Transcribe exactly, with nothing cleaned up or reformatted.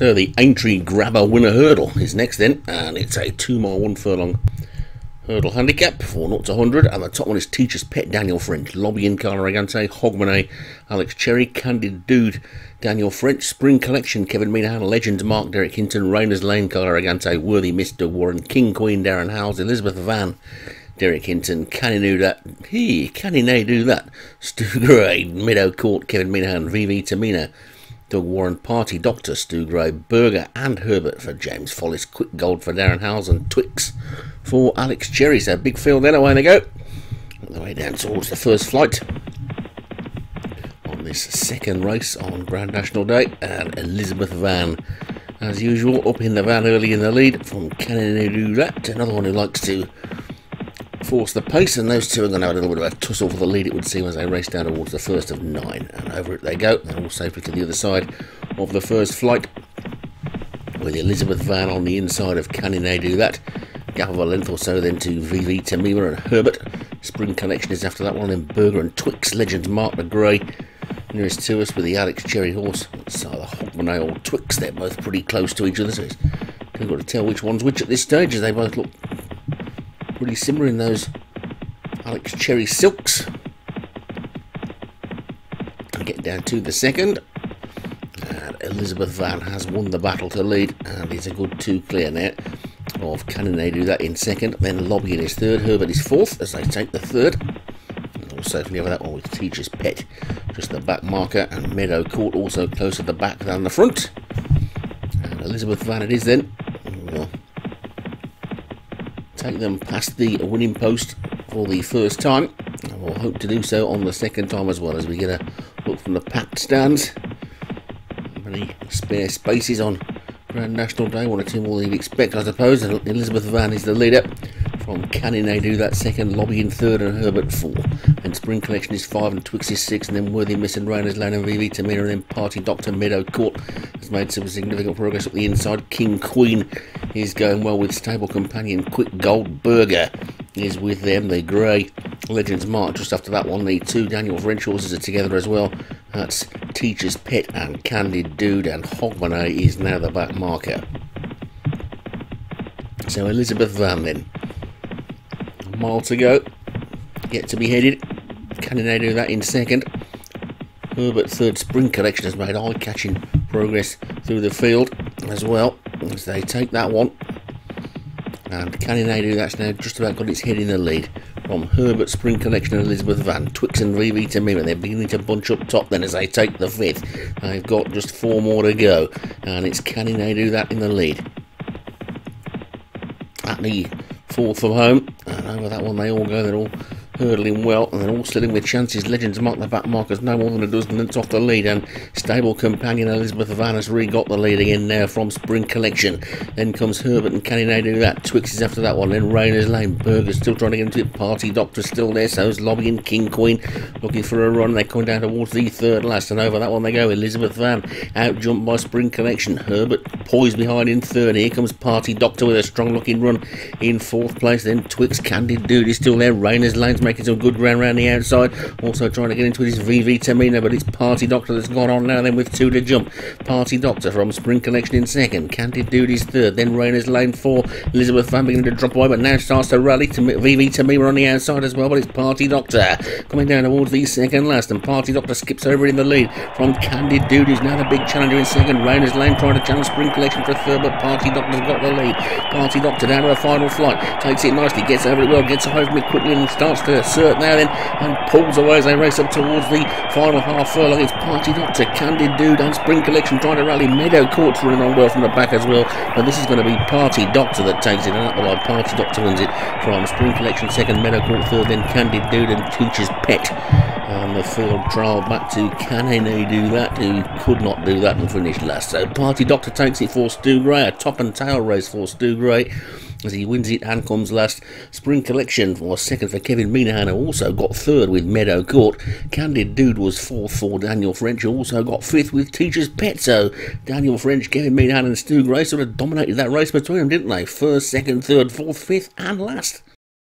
So the Aintree Grabber Winner Hurdle is next then, and it's a two mile one furlong hurdle handicap, four nought to one hundred, and the top one is Teacher's Pet, Daniel French, Lobbying, Carla Ragante, Hogmanay, Alex Cherry, Candid Dude, Daniel French, Spring Collection, Kevin Minahan, Legend, Mark, Derek Hinton, Rainer's Lane, Carla Ragante, Worthy, Mister Warren, King Queen, Darren Howells, Elizabeth Van, Derek Hinton, Can He Do That? He, Can He Nay Do That? Stu Gray, Meadow Court, Kevin Minahan, V V Tamina, Doug Warren, Party Doctor, Stu Gray, Berger and Herbert for James Follis, Quick Gold for Darren Howells, and Twix for Alex Cherry. So big field then, away they go. On the way down towards the first flight on this second race on Grand National Day. And Elizabeth Van, as usual, up in the van early in the lead from Can He Do That? Another one who likes to force the pace, and those two are going to have a little bit of a tussle for the lead, it would seem, as they race down towards the first of nine, and over it they go. They're all safely to the other side of the first flight, with Elizabeth Van on the inside of Can He Do That, gap of a length or so then to V V Tamima and Herbert. Spring Collection is after that one, then Berger and Twix. Legend, Mark the Grey, nearest to us with the Alex Cherry horse, it's either Hogmanay or Twix. They're both pretty close to each other, so it's difficult to tell which one's which at this stage, as they both look pretty similar in those Alex Cherry silks. I get down to the second, and Elizabeth Van has won the battle to lead, and is a good two clear now of Can He Do That in second. Then Lobbying is third, Herbert is fourth as they take the third. And also if we have that one with Teacher's Pet, just the back marker, and Meadow Court also closer the back than the front. And Elizabeth Van it is then. Take them past the winning post for the first time, and we'll hope to do so on the second time as well, as we get a look from the packed stands. Many spare spaces on Grand National Day, one or two more than you'd expect, I suppose. And Elizabeth Van is the leader from Can He Do That second, Lobby in third, and Herbert four. And Spring Collection is five, and Twix is six, and then Worthy, Miss, and Rainer's Lane, and V V Tamina, and then Party Doctor. Meadow Court has made some significant progress up the inside. King Queen is going well with stable companion Quick Gold. Burger is with them, the grey. Legends, Mark just after that one. The two Daniel French horses are together as well. That's Teacher's Pet and Candid Dude, and Hogmanay is now the back marker. So Elizabeth Van then, a mile to go, yet to be headed. Can He Do That in second, Herbert third. Spring Collection has made eye-catching progress through the field as well, as they take that one. And Can He Do That's now just about got its head in the lead from Herbert, Spring Collection, and Elizabeth Van. Twix and V V Tamima, they're beginning to bunch up top then as they take the fifth. They've got just four more to go, and it's Can He Do That in the lead at the fourth from home. And over that one they all go, they're all hurdling well, and they're all still in with chances. Legends, Mark the back markers, no more than a dozen lengths off the lead, and stable companion Elizabeth Van has re-got the lead again there from Spring Collection. Then comes Herbert and Can He Do That. Twix is after that one, then Rainer's Lane. Burger's still trying to get into it, Party Doctor's still there, so's Lobby and King Queen looking for a run. They're coming down towards the third last, and over that one they go. Elizabeth Van out jumped by Spring Collection, Herbert poised behind in third. Here comes Party Doctor with a strong looking run in fourth place, then Twix. Candid Dude is still there, Rainer's Lane's making some good ground round the outside, also trying to get into it is V V Tamina, but it's Party Doctor that's gone on now then with two to jump. Party Doctor from Spring Collection in second, Candid Dude is third, then Rainer's Lane four. Elizabeth Van beginning to drop away, but now starts to rally. To V V Tamina on the outside as well, but it's Party Doctor coming down towards the second last, and Party Doctor skips over in the lead from Candid Dude, who's now the big challenger in second. Rainer's Lane trying to challenge Spring Collection for a third, but Party Doctor's got the lead. Party Doctor down to the final flight, takes it nicely, gets over it well, gets away from it quickly, and starts to assert now then, and pulls away as they race up towards the final half furlong. It's Party Doctor, Candid Dude, and Spring Collection trying to rally. Meadow Court's running on well from the back as well, but this is going to be Party Doctor that takes it, and up the line Party Doctor wins it from Spring Collection second, Meadow Court third, then Candid Dude and Teacher's Pet. And the field trial back to Can He Do That, who could not do that and finished last. So Party Doctor takes it for Stu Gray, a top and tail race for Stu Gray, as he wins it and comes last. Spring Collection was second for Kevin Minahan, who also got third with Meadow Court. Candid Dude was fourth for Daniel French, who also got fifth with Teacher's Pet. So Daniel French, Kevin Minahan and Stu Gray sort of dominated that race between them, didn't they? First, second, third, fourth, fifth and last.